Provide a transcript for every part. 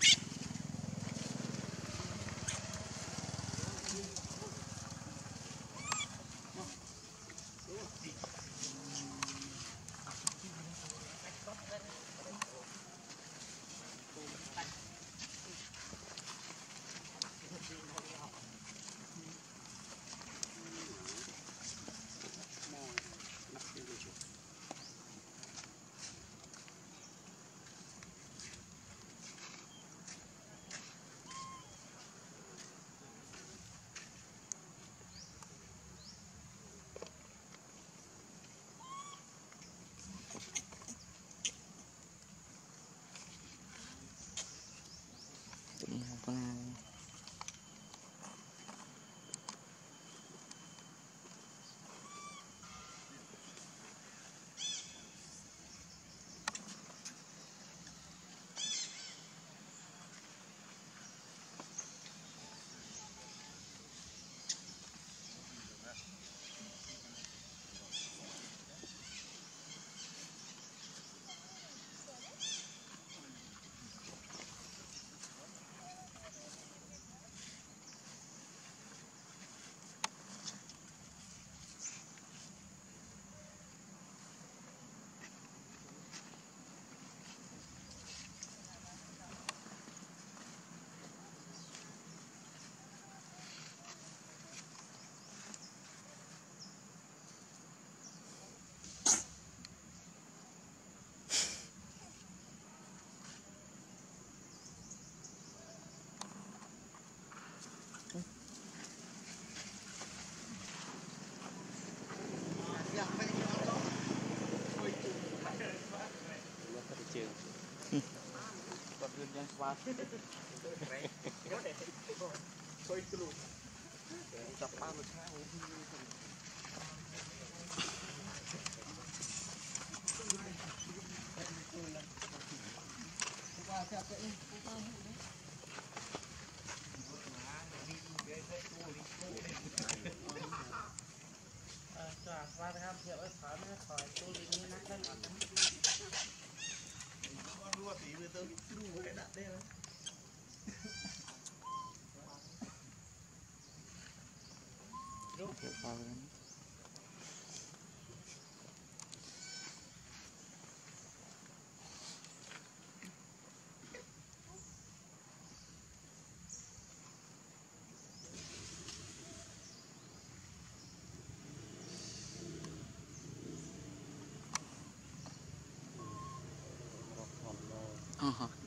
thế.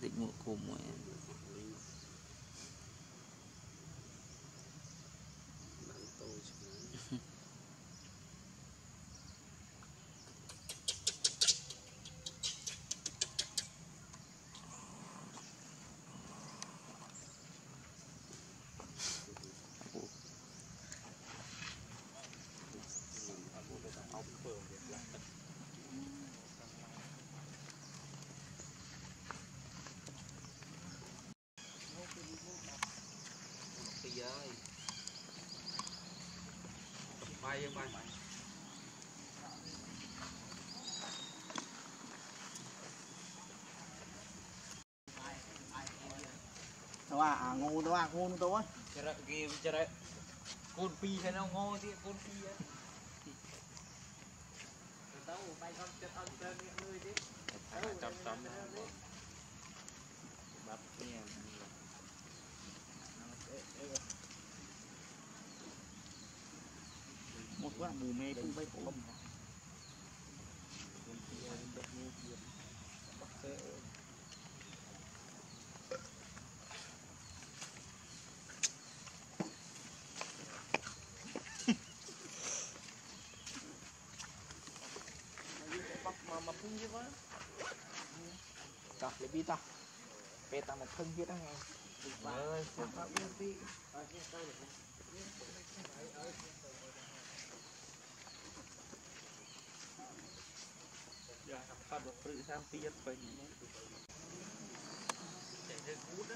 Định mua cồm mọi em bay bay bay. Tao à ngô tao à côn tao á. Chợ kia chợ côn pi thế nào ngô thì côn pi á. Tao bay con chợ ăn chơi người đi. Chấm chấm. Bắp nha. Một quá mù mê cũng bay cổ lông mà phun chứ quá cặp lại bi ta bê ta một thân kia đó nghe ơi sao tao yên đi ở trên tay được không. Hãy subscribe cho kênh Ghiền Mì Gõ để không bỏ lỡ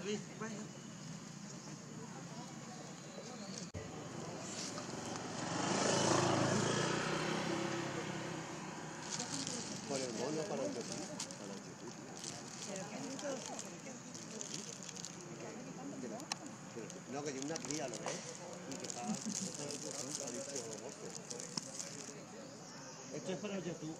Por el bono para el YouTube. No, que yo una cría, ¿lo ves? Y que está... Esto es para el YouTube.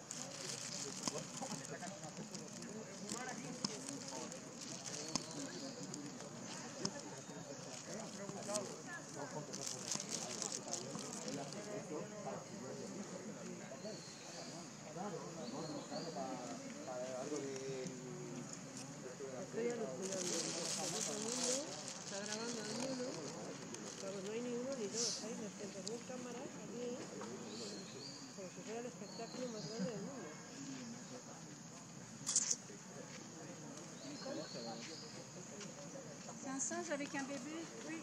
Singe avec un bébé, oui.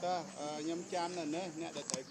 Ta nhâm chan là nè nè để tới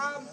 Cam.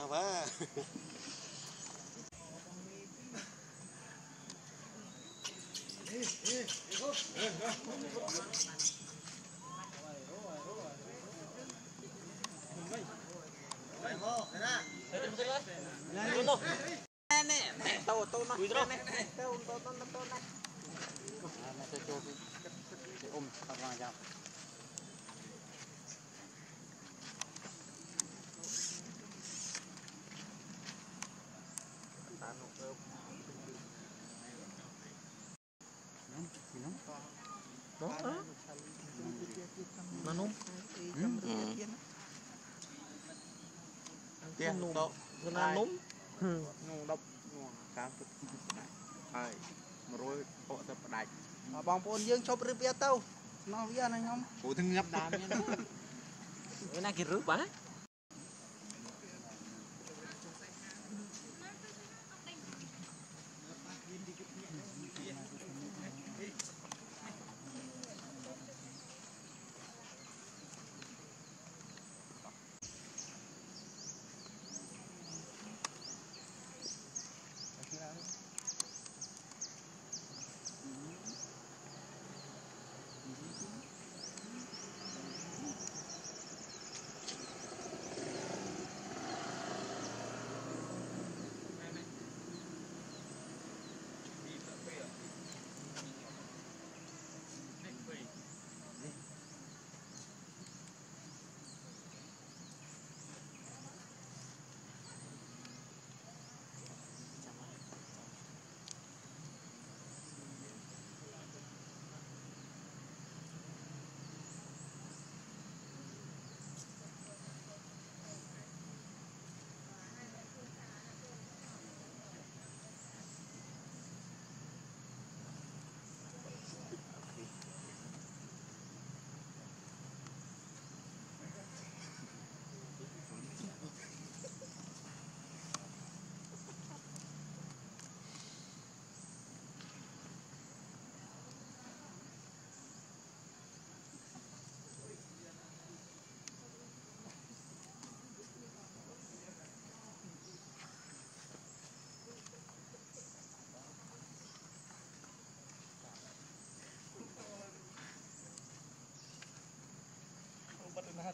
kenapa? Nó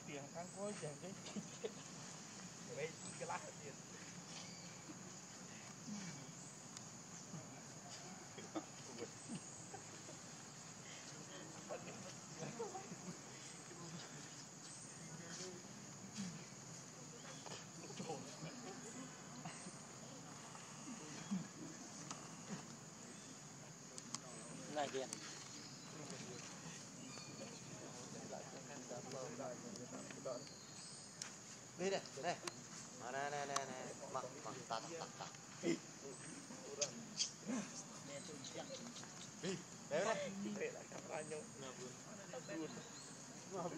tiền ăn coi chẳng cái đây cái lá tiền này tiền đi đây, đây. Mà nè, mặc tạt. Đi, đấy này. Để lại cặp ra nhau. Biết không?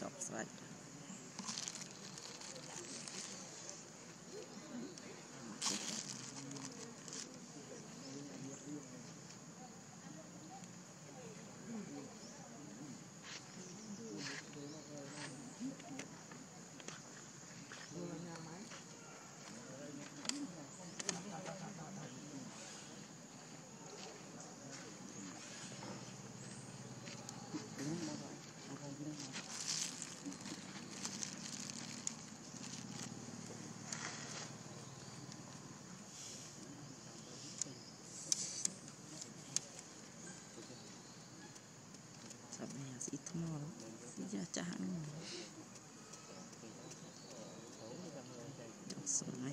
Chop right. see tomorrow. That's so nice.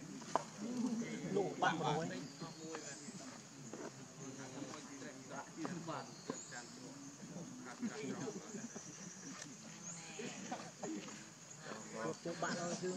Hãy subscribe bạn rồi. Bạn ơi chứ.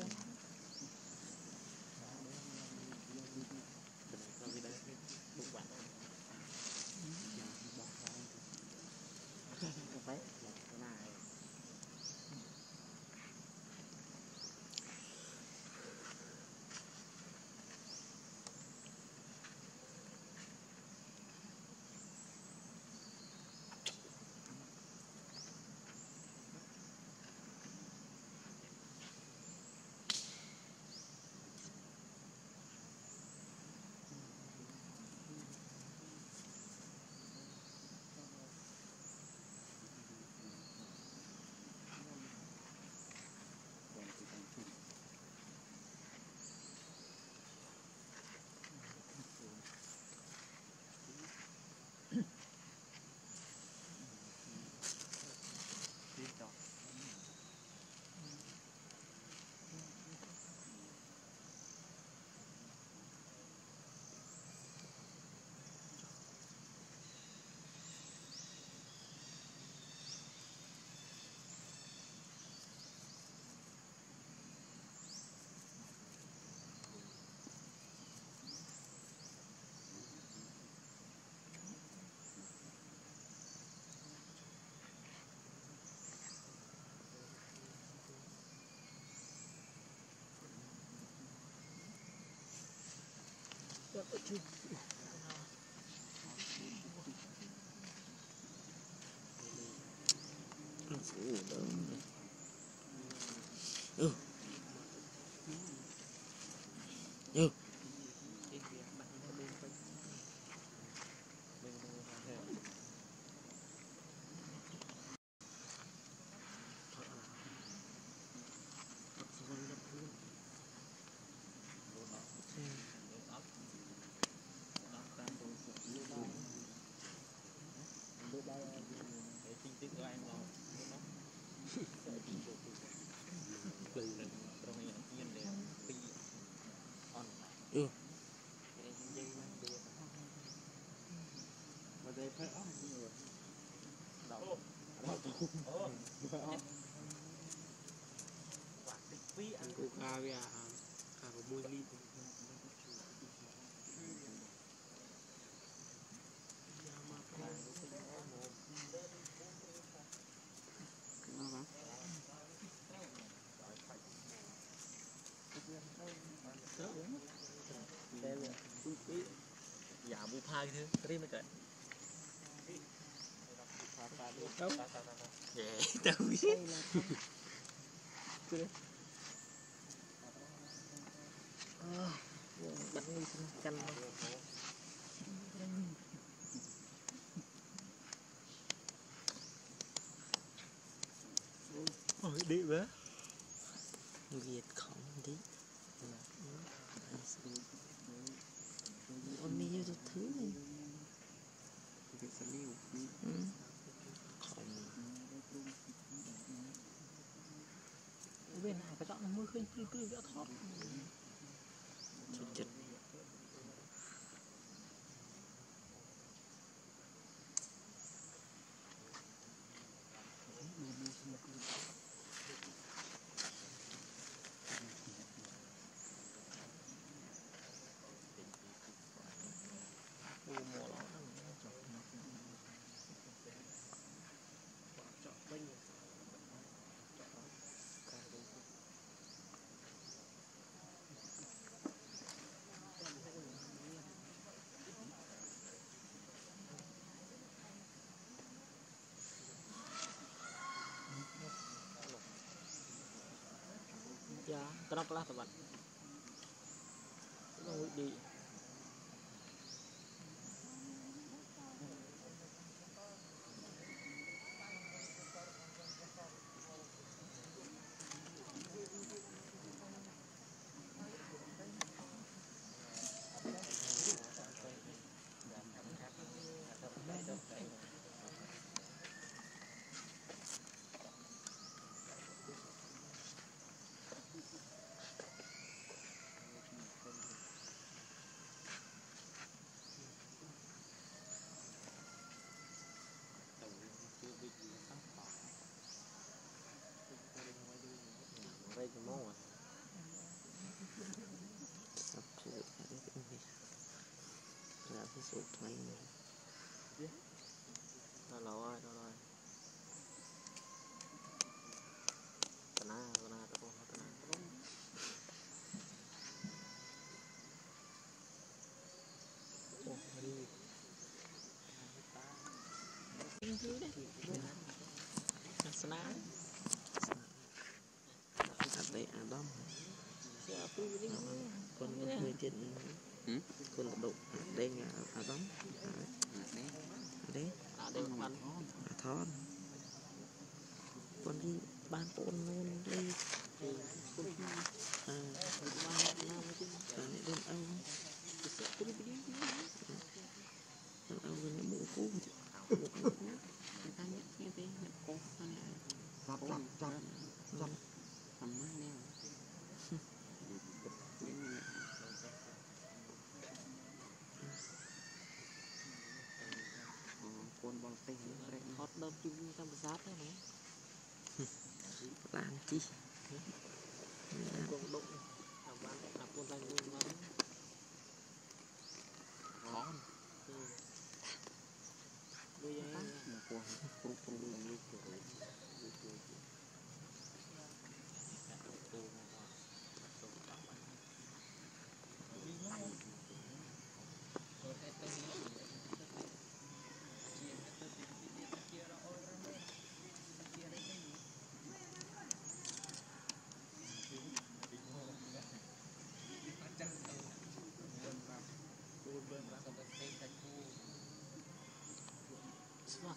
đó. What you do. That's all. Oh. Dạ bu phai thứ cái mới trời đâu dễ đâu chứ bánh mì canh ôi đi bé Việt không đi còn nhiều thứ này bên này phải chọn mưa khơi tươi tươi đỡ thót chật kenapa lah teman? Di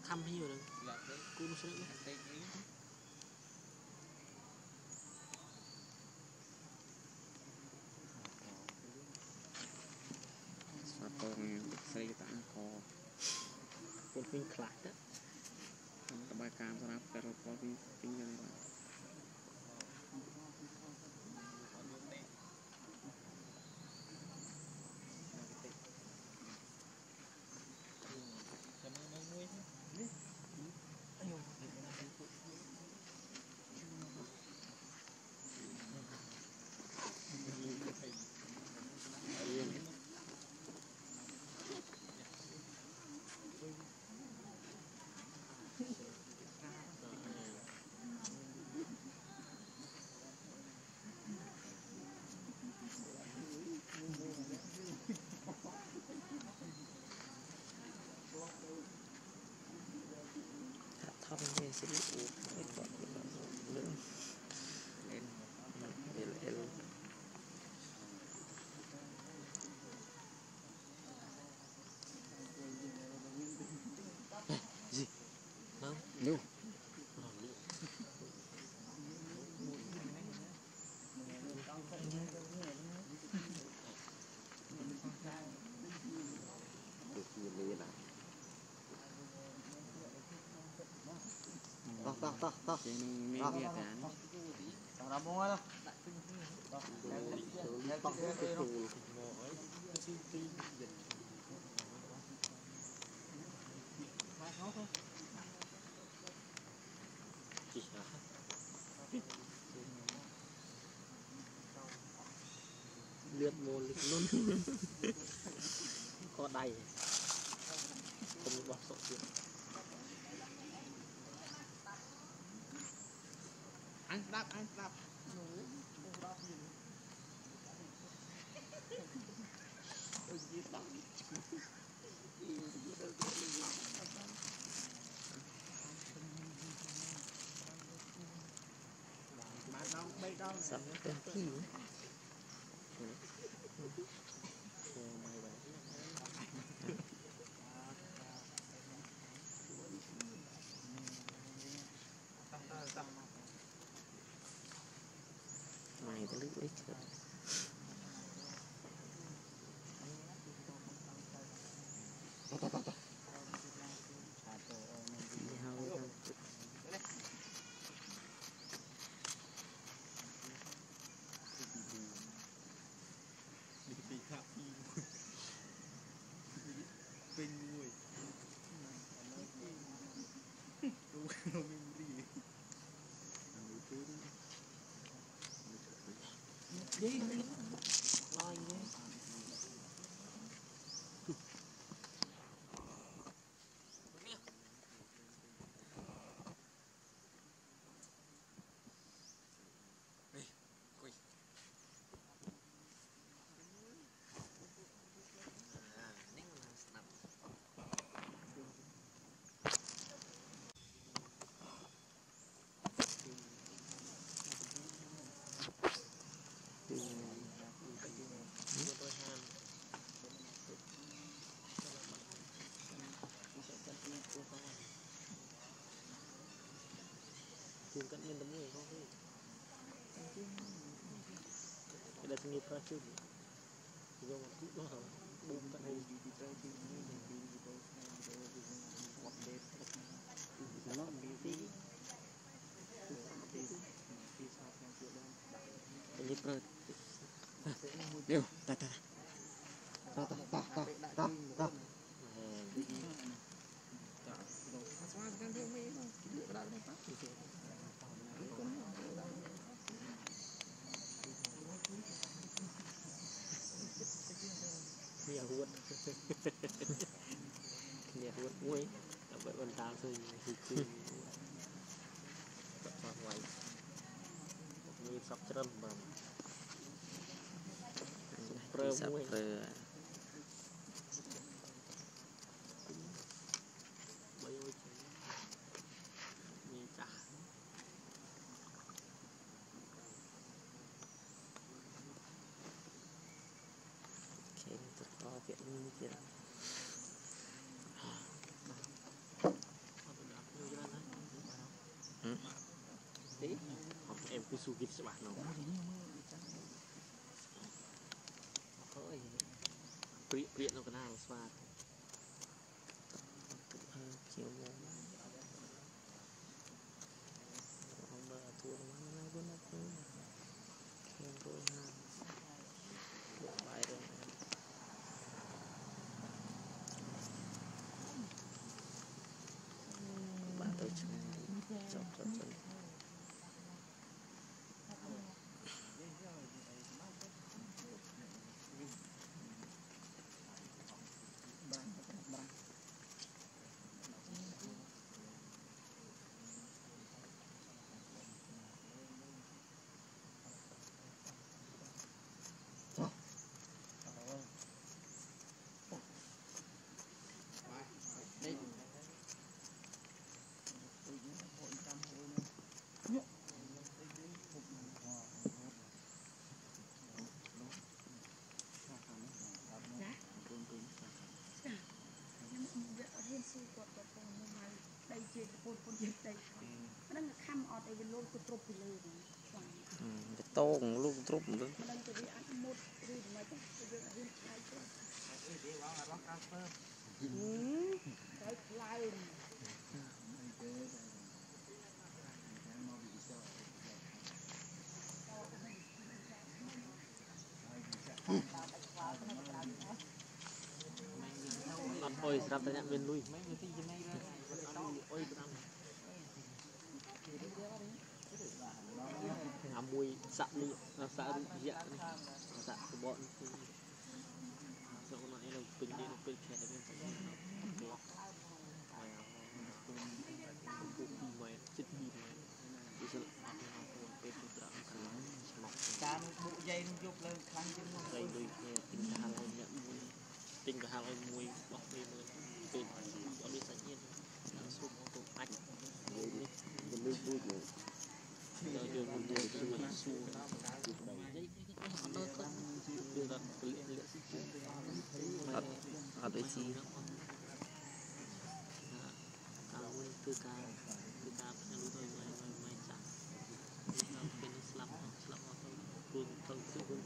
Khăm nhiều rồi, cú nó sẽ đấy. Sao con xây cái tảng co, con pin khạc đó, cái bài cam sao nắp cái robot pin như vậy. Hãy subscribe cho kênh Ghiền Mì Gõ để không bỏ lỡ gì không no. Tao ra mua đó. Liệt vô liệt luôn. Có đầy. Không bỏ sọ chuyện. Anh đáp sắm cái gì Hãy subscribe cho kênh Ghiền Mì Gõ. Muối là vậy còn tao thôi thì tập vào ngoài như sắp trâm mà sắp muối mấy ôi như chả khi tập to chuyện như thế em cứ sugit sebah nong. Oi. Priet-priet nong kenal swat. Kecil nong. Hamba tua mana guna tu. Yang rohana. Baik dong. Batu cuma. Tô cũng luôn trúc nữa. Ôi sắp tới nhận bên lui. Ôi mùi sạc liệu, sạc dạ này, sạc của bọn sau này là bình đi, bình trẻ bên sạc này nó mày chết đi mày bây giờ ăn cái nào của bên chúng ta ăn cái lắm mọc tan bộ dây nó dục lên khăn chứ nó đầy đuôi tình cả hai nhận mùi tình cả hai mùi bọc đi mùi bên bọn đi sạch nhiên nó xuống nó tụt anh mình lưu vui rồi Hãy subscribe cho kênh Ghiền Mì Gõ Để không bỏ lỡ những video hấp dẫn Nói chuyện con của em đi đâu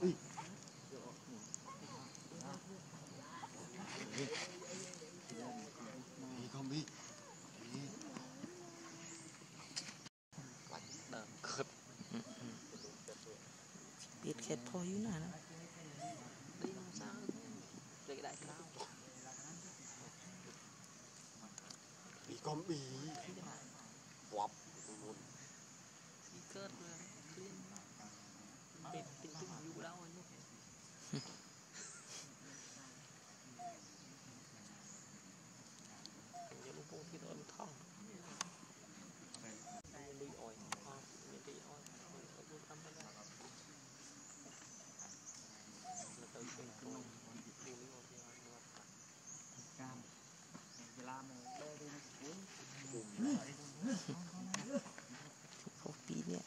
đi không đi biết khét thôi như nào đó đi làm sao để đại cao đi con đi Wap, bukan. Ikat lah, clean. Bed tinggi juga dah awak. Yang lupa kita orang thong. Beli oil, beli oil. Kalau buat apa dah? Lepas itu kalau beli oil dia orang buat apa? Cam, jelam, beli. Kopi dia.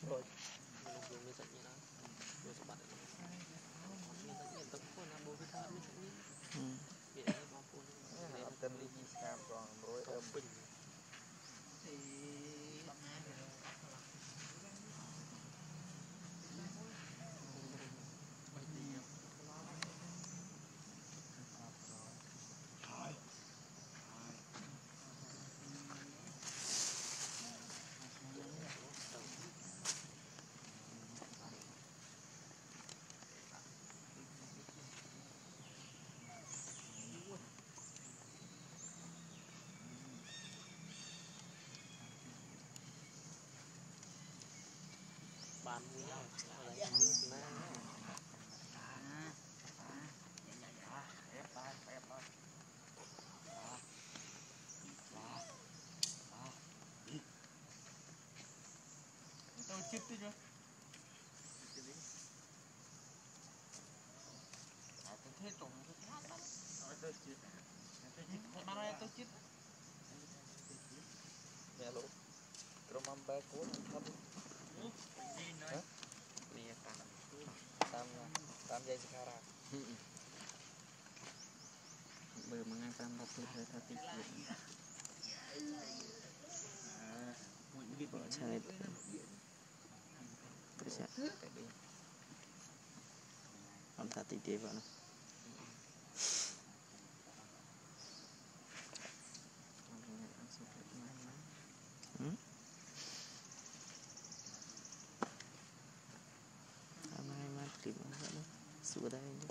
Tam sekarang. Sudah ini.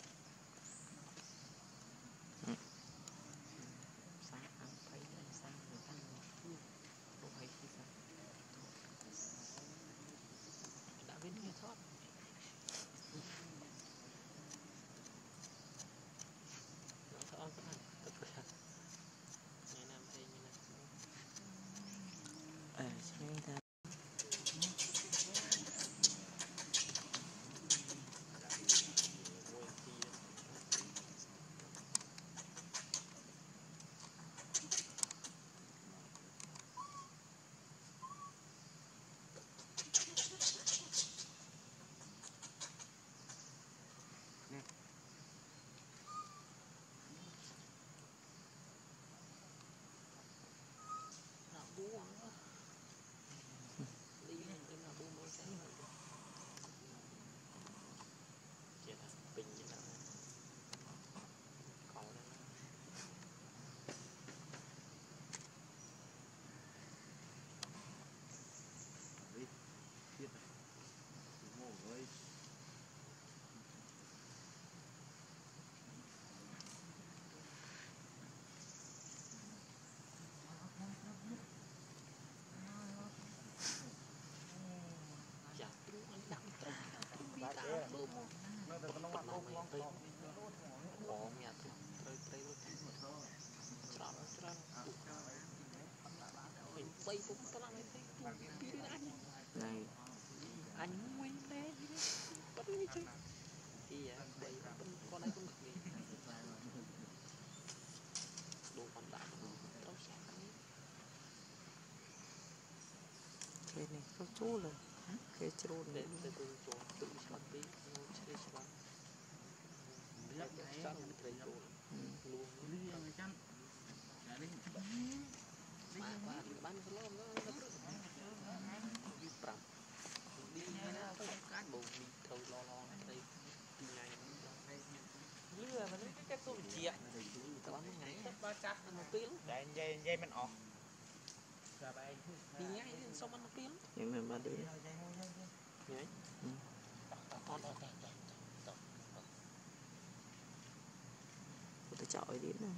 Chọi đến rồi.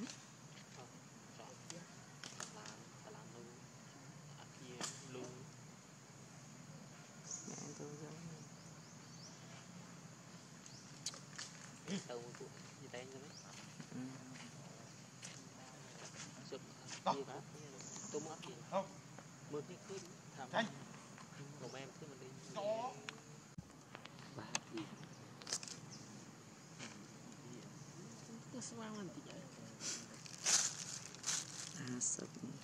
Asap nih.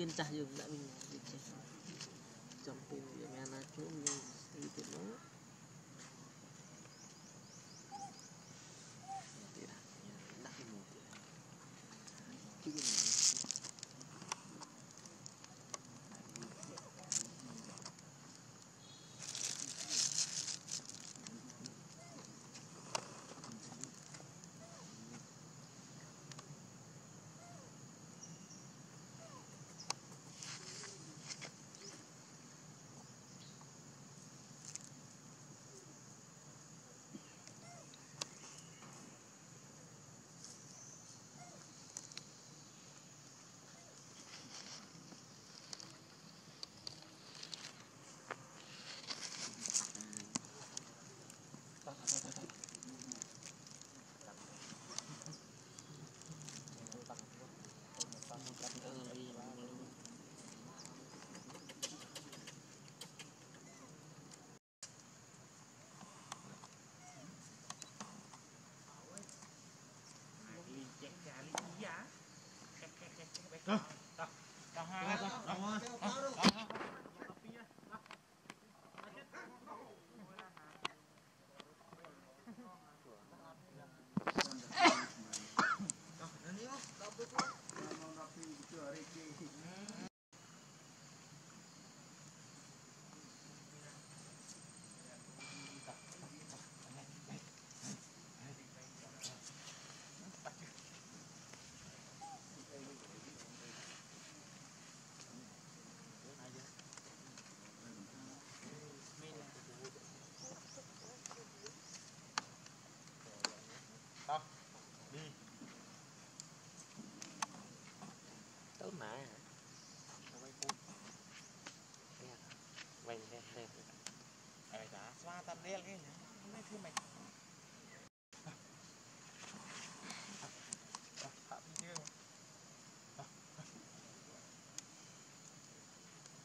Bên trà rừng đã mình trong pin để mẹ nó chỗ mình đi tìm nó.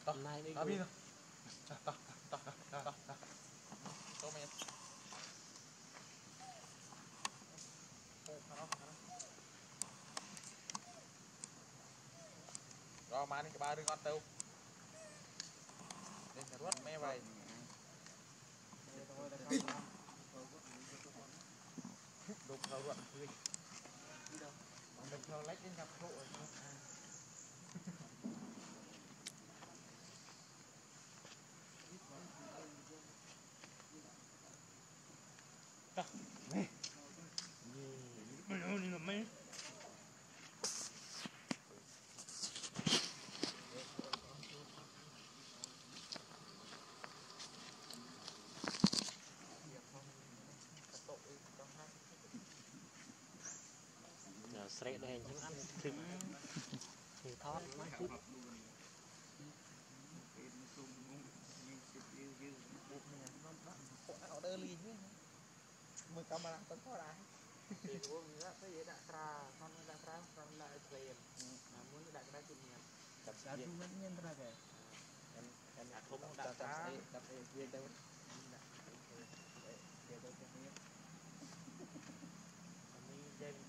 Tá vindo. Tá. Toma aí. Rồi mà đi cái ba đứa con tiêu. Đi thử quất mẹ vậy. Đục thâu đoạn đi. Đục thâu lách đến gặp hộ. Srek đèn chứ ăn thịt thì thót mát chút. Mười camera tấn có đấy. Thì đúng rồi, cái gì đã tra, con đã tra, con lại tiền, muốn đặt ra chuyện gì? Đặt ra chuyện vẫn nhân ra về. Em đặt không đặt ra, đặt tiền đâu.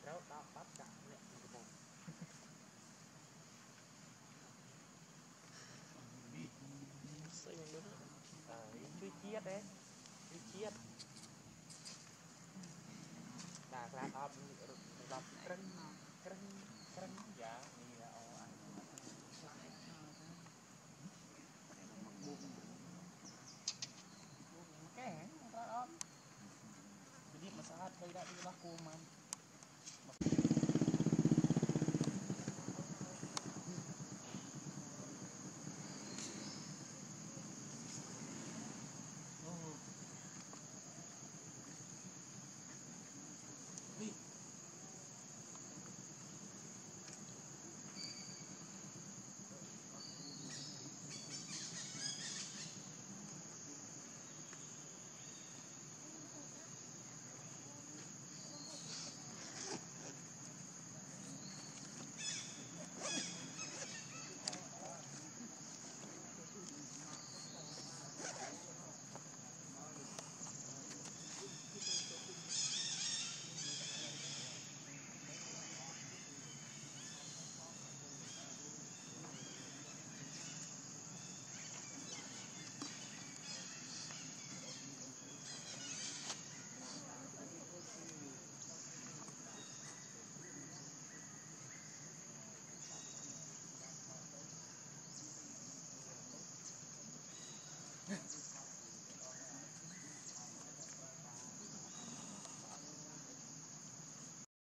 Hãy subscribe cho kênh Ghiền Mì Gõ để không bỏ lỡ những video hấp dẫn.